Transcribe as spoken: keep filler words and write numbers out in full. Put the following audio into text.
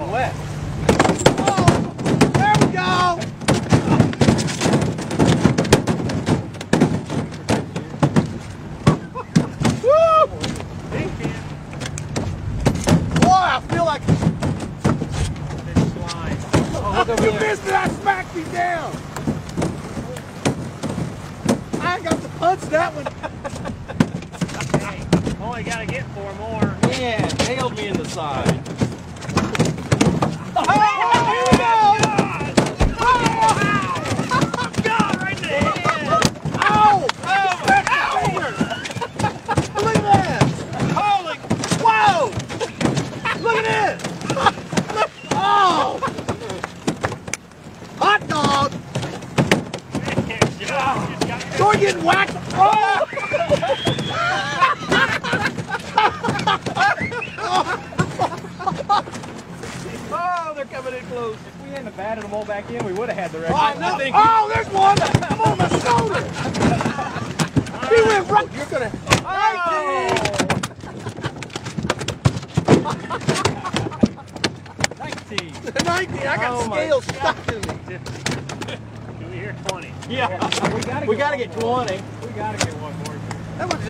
and left. Oh, there we go! Woo! Boy, I feel like... Oh, look, you missed it! I smacked me down! I got to punch that one. Hey, only got to get four more. Yeah, nailed me in the side. You're getting whacked! Oh! Oh, they're coming in close. If we hadn't have batted them all back in, we would have had the record. Oh, no. I think oh there's one! I'm on my shoulder! He right. went right! You're gonna... nineteen! nineteen! nineteen! I got oh scales stuck to me! Here, twenty. Yeah, yeah. we gotta get, we gotta get twenty. We gotta get one more. That was